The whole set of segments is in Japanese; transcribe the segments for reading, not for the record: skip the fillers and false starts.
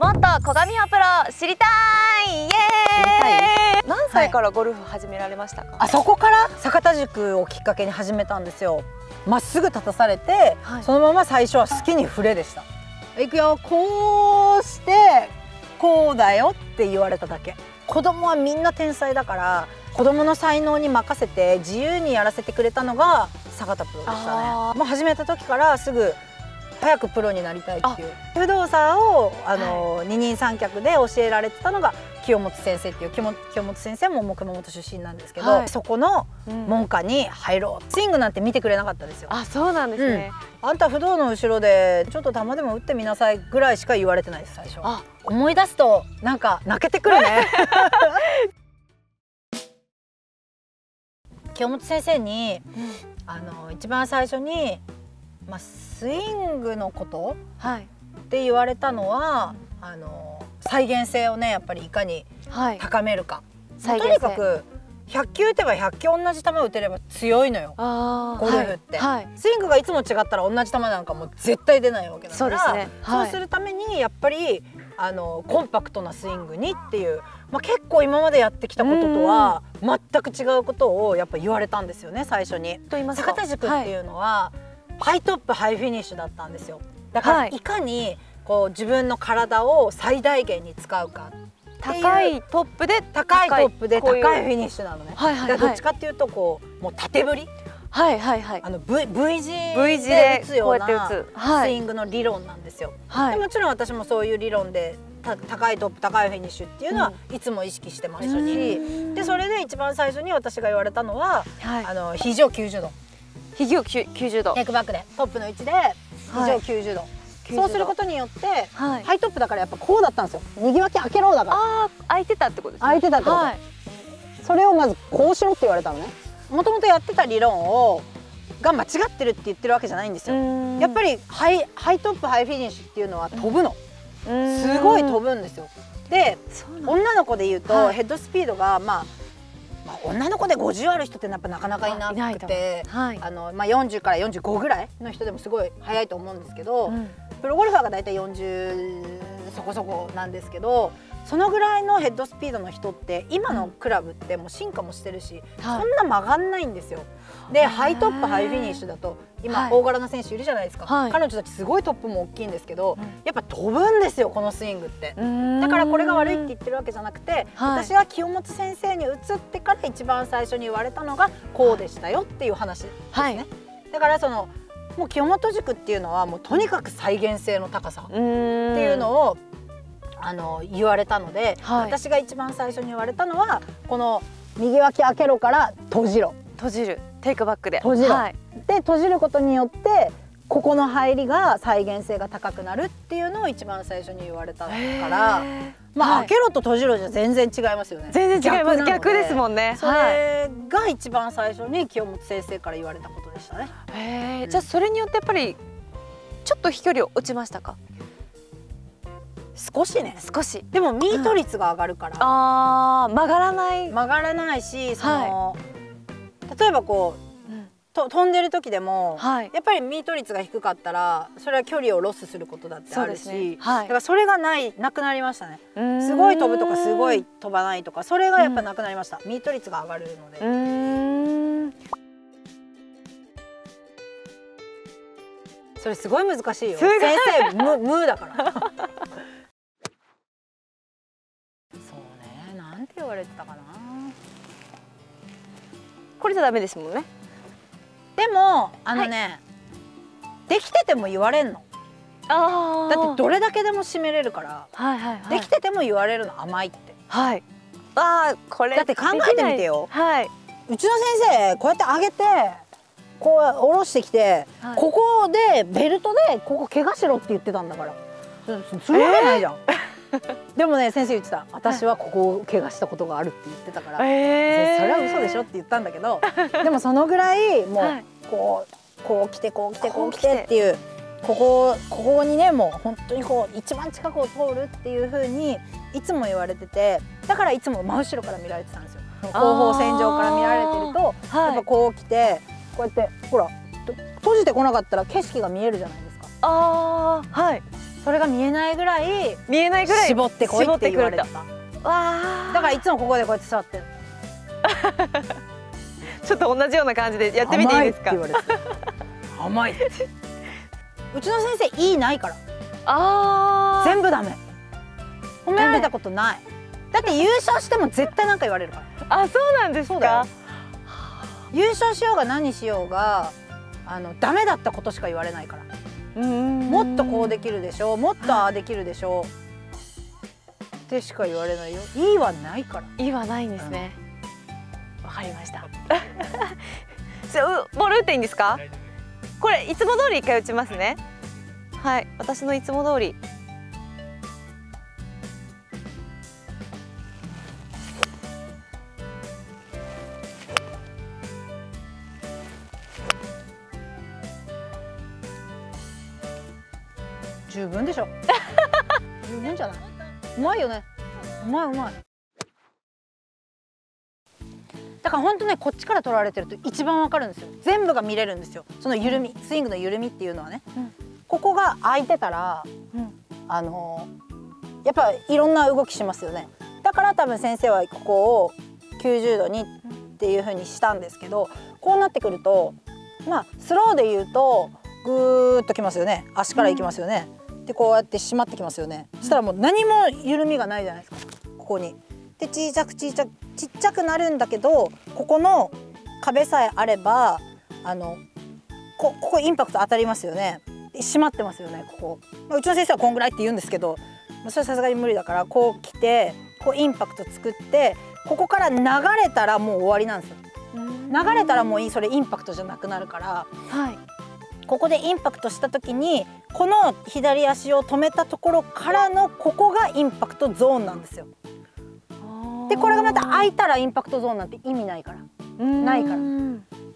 もっと古賀美穂プロ知りたいイエーイ。何歳からゴルフ始められましたか？はい、あそこから坂田塾をきっかけに始めたんですよ。まっすぐ立たされて、はい、そのまま最初は好きに振れでした。いくよ、こうしてこうだよって言われただけ。子供はみんな天才だから、子供の才能に任せて自由にやらせてくれたのが坂田プロでしたね。もう始めた時からすぐ早くプロになりたいっていう不動産を二人三脚で教えられてたのが清本先生っていう。清本先生も熊本出身なんですけど、はい、そこの門下に入ろう、スイングなんて見てくれなかったですよ。あ、そうなんですね。あんた不動の後ろでちょっと球でも打ってみなさいぐらいしか言われてないです、最初。あ、思い出すとなんか泣けてくるね。清本先生に、うん、一番最初にまあ、スイングのこと、はい、って言われたのは再現性をね、やっぱりいかに高めるか、はい、とにかく100球打てば100球同じ球を打てれば強いのよゴルフって、はいはい、スイングがいつも違ったら同じ球なんかもう絶対出ないわけだから、 そうですね、はい、そうするためにやっぱりコンパクトなスイングにっていう、まあ、結構今までやってきたこととは全く違うことをやっぱ言われたんですよね、最初に。と言いますか、坂田塾っていうのは、はい、ハイトップハイフィニッシュだったんですよ。だからいかにこう自分の体を最大限に使うかっていう、高いトップで高いフィニッシュなのね。どっちかっていうとこうもう縦振り、V 字で打つようなスイングの理論なんですよ。でもちろん私もそういう理論で高いトップ高いフィニッシュっていうのはいつも意識してましたし、でそれで一番最初に私が言われたのは肘を90度。肘を90度、テイクバックでトップの位置で肘を90度、はい、そうすることによって、はい、ハイトップだからやっぱこうだったんですよ。右脇開けろだから、あー、開いてたってことですね。開いてたってこと、はい、それをまずこうしろって言われたのね。もともとやってた理論をが間違ってるって言ってるわけじゃないんですよ。やっぱりハイトップハイフィニッシュっていうのは飛ぶの、うん、すごい飛ぶんですよ。で女の子で言うと、はい、ヘッドスピードがまあ、女の子で50ある人ってやっぱなかなかいなくて、40から45ぐらいの人でもすごい速いと思うんですけど、うん、プロゴルファーがだいたい40そこそこなんですけど、そのぐらいのヘッドスピードの人って今のクラブってもう進化もしてるし、うん、そんな曲がんないんですよ。でハイトップハイフィニッシュだと今大柄な選手いるじゃないですか、はい、彼女たちすごいトップも大きいんですけど、うん、やっぱ飛ぶんですよこのスイングって。だからこれが悪いって言ってるわけじゃなくて、はい、私は清本先生に移ってから一番最初に言われたのがこうでしたよっていう話ですね、はい、だからそのもう清本塾っていうのはもうとにかく再現性の高さっていうのを言われたので、はい、私が一番最初に言われたのはこの右脇開けろから閉じろ、閉じる、テイクバックで閉じる、はい、で閉じることによってここの入りが再現性が高くなるっていうのを一番最初に言われたから、まあ開けろと閉じろじゃ全然違いますよね。全然違います、逆ですもんね。それが一番最初に清本先生から言われたことでしたね。うん、じゃあそれによってやっぱりちょっと飛距離落ちましたか？少しね、少し。でもミート率が上がるから、うん、あ、曲がらないし、その、はい、例えばこう、うん、飛んでる時でも、はい、やっぱりミート率が低かったらそれは距離をロスすることだってあるし、ね、はい、だからそれがなくなりましたね。すごい飛ぶとかすごい飛ばないとかそれがやっぱなくなりました、うん、ミート率が上がるので。それすごい難しいよ先生、無だから。そうね、なんて言われてたかな。これじゃダメですもんね。でもね、はい、できてても言われんの。あー、だってどれだけでも締めれるから、できてても言われるの、甘いって。はい。ああ、これだって考えてみてよ。はい。うちの先生こうやって上げてこう下ろしてきて、はい、ここでベルトでここ怪我しろって言ってたんだから。するわけないじゃん。でもね、先生言ってた、私はここを怪我したことがあるって言ってたから、それは嘘でしょって言ったんだけど、でもそのぐらいもうこう来てこう来てこう来てっていう、ここにね、もう本当にこう一番近くを通るっていう風にいつも言われてて、だからいつも真後ろから見られてたんですよ。後方線上から見られてると、やっぱこう来てこうやってほら、閉じてこなかったら景色が見えるじゃないですか。ああ、はい。それが見えないぐらい絞ってこいって言われてた。わあ、だからいつもここでこうやって座ってるちょっと同じような感じでやってみていいですか。甘いってうちの先生いいないから、あ全部ダメ。褒められたことない。だって優勝しても絶対なんか言われるから。あ、そうなんですか。優勝しようが何しようがダメだったことしか言われないから。もっとこうできるでしょう、もっとああできるでしょうってしか言われないよ。いいはないから。いいはないんですね。わかりましたボール打っていいんですか。これいつも通り一回打ちますね。はい、私のいつも通り。十分でしょ十分じゃない。うまいよね。うまい、うまい。だから本当ね、こっちから取られてると一番わかるんですよ。全部が見れるんですよ。その緩み、スイングの緩みっていうのはね、ここが空いてたら、やっぱいろんな動きしますよね。だから多分先生はここを90度にっていう風にしたんですけど、こうなってくるとスローで言うとぐーっときますよね。足からいきますよね。でこうやって締まってきますよね。したらもう何も緩みがないじゃないですか、ここに。でちっちゃくなるんだけど、ここの壁さえあればここインパクト当たりますよね。締まってますよね、ここ。うちの先生はこんぐらいって言うんですけど、それはさすがに無理だから、こう来てこうインパクト作って、ここから流れたらもう終わりなんですよ。流れたらもういい、それインパクトじゃなくなるから、ここでインパクトした時にこの左足を止めたところからのここがインパクトゾーンなんですよ。でこれがまた空いたらインパクトゾーンなんて意味ないからこ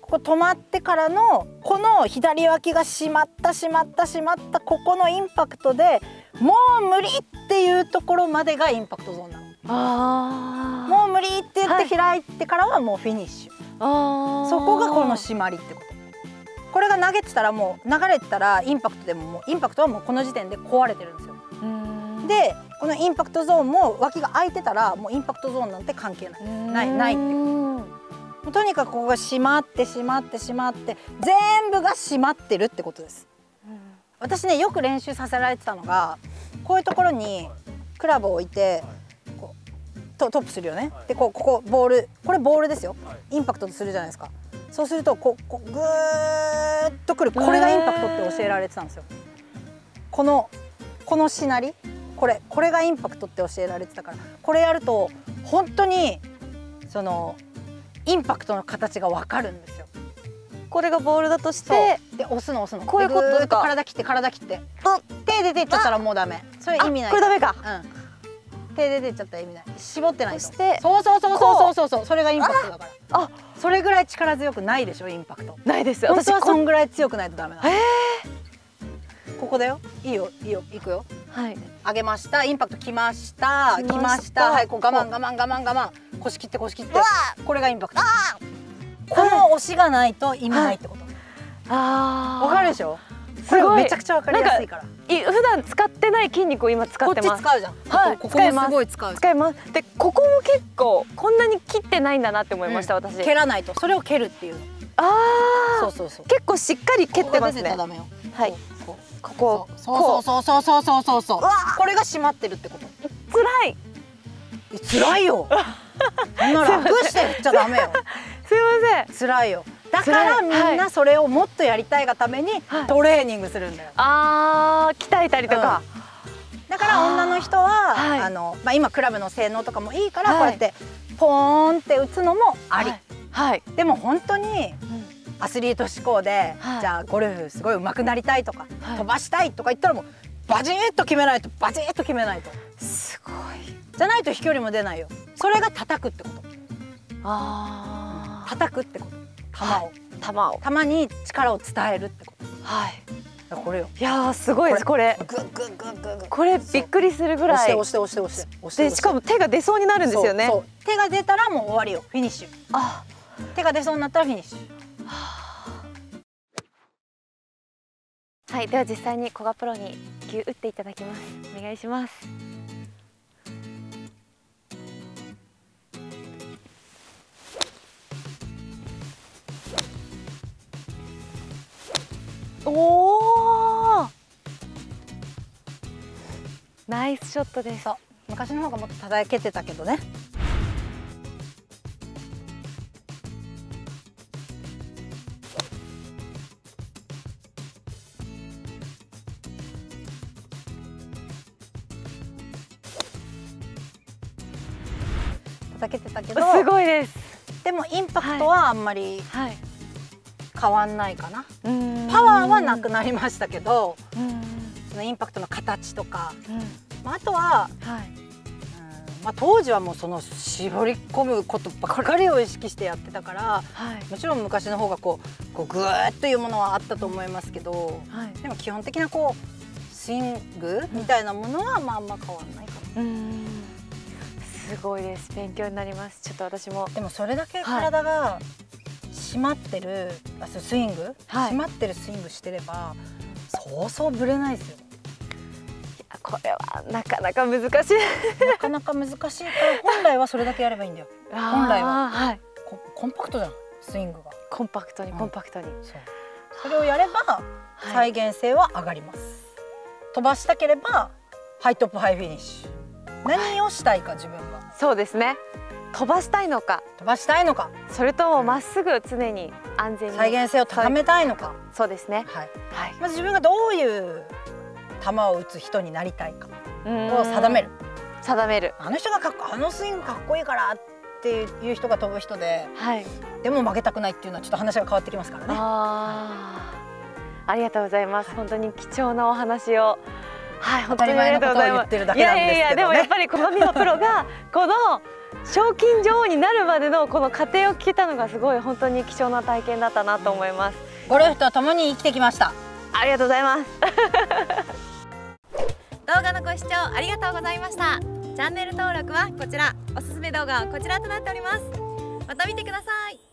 こ止まってからのこの左脇がしまったここのインパクトでもう無理っていうところまでがインパクトゾーンなの。もう無理って言って開いてからはもうフィニッシュ。そこがこの締まりってこと。これが投げてたらもう流れてたらインパクトで もうインパクトはもうこの時点で壊れてるんですよ。でこのインパクトゾーンも脇が空いてたらもうインパクトゾーンなんて関係ないってこと。とにかくここが締まって全部が締まってるってことです。私ね、よく練習させられてたのが、こういうところにクラブを置いてこうトップするよね。でここボール、これボールですよ。インパクトするじゃないですか。そうするとこうぐーっとくる、これがインパクトって教えられてたんですよ。このしなり、これがインパクトって教えられてたから、これやると本当にそのインパクトの形がわかるんですよ。これがボールだとしてで押すのこういうことですか。体切って手出ていっちゃったらもうダメ。それ意味ない。これダメか。手出ていっちゃったら意味ない。絞ってないと。そう、それがインパクトだから。あ、それぐらい力強くないでしょ、インパクト。ないです。私はそんぐらい強くないとダメなの。ここだよ。いいよいくよ。はい、上げました。インパクトきました。はい、こう我慢、腰切ってこれがインパクト。この押しがないと意味ないってこと。わかるでしょ。すごい、めちゃくちゃわかりやすいから。普段使ってない筋肉を今使ってます。こっち使うじゃん。ここもすごい使います。でここも結構こんなに切ってないんだなって思いました、私。蹴らないと。それを蹴るっていう。そう、結構しっかり蹴ってますね。はい、ここそう、これが締まってるってこと。辛いよそんな楽して振っちゃダメよ。すいません。辛いよ。だからみんなそれをもっとやりたいがためにトレーニングするんだよ。鍛えたりとか。だから女の人は今クラブの性能とかもいいから、こうやってポーンって打つのもあり。でも本当にアスリート志向で、じゃあゴルフすごい上手くなりたいとか、飛ばしたいとか言ったらもうバチッと決めないと。すごい。じゃないと飛距離も出ないよ。それが叩くってこと。叩くってこと。球に力を伝えるってこと。これよ。いや、すごいですこれ。これびっくりするぐらい。押して。しかも手が出そうになるんですよね。手が出たらもう終わりよ。フィニッシュ。手が出そうになったらフィニッシュ。はい、では実際に古賀プロに1球打っていただきます。お願いします。おお、ナイスショットです。昔の方がもっと叩けてたけどね。叩けてたけどすごいです。でもインパクトはあんまり変わんないかな、はい、パワーはなくなりましたけど、そのインパクトの形とか、あとは、はい、当時はもうその絞り込むことばかりを意識してやってたから、はい、もちろん昔の方がこうグーッというものはあったと思いますけど、はい、でも基本的なこうスイングみたいなものはまああんま変わんないかな。すごいです。勉強になります。ちょっと私もでもそれだけ体が締まってる、はい、スイング、はい、締まってるスイングしてればそうそうぶれないですよ。いや、これはなかなか難しいなかなか難しいから本来はそれだけやればいいんだよ本来は、はい、コンパクトじゃんスイングが。コンパクトにコンパクトに、うん、それをやれば再現性は上がります、はい、飛ばしたければハイトップハイフィニッシュ。何をしたいか、自分が。そうですね。飛ばしたいのか。飛ばしたいのか。それともまっすぐ常に安全に。再現性を高めたいのか。そうですね。はい。はい。まず自分がどういう球を打つ人になりたいかを定める。定める。あの人があのスイングかっこいいからっていう人が飛ぶ人で。はい。でも負けたくないっていうのはちょっと話が変わってきますからね。ああ。ありがとうございます。本当に貴重なお話を。はい、当たり前のことを言ってるだけなんですけどね。いやいや、でもやっぱり古賀美保プロがこの賞金女王になるまでのこの過程を聞けたのがすごい本当に貴重な体験だったなと思います。ゴルフと共に生きてきました。ありがとうございます動画のご視聴ありがとうございました。チャンネル登録はこちら、おすすめ動画はこちらとなっております。また見てください。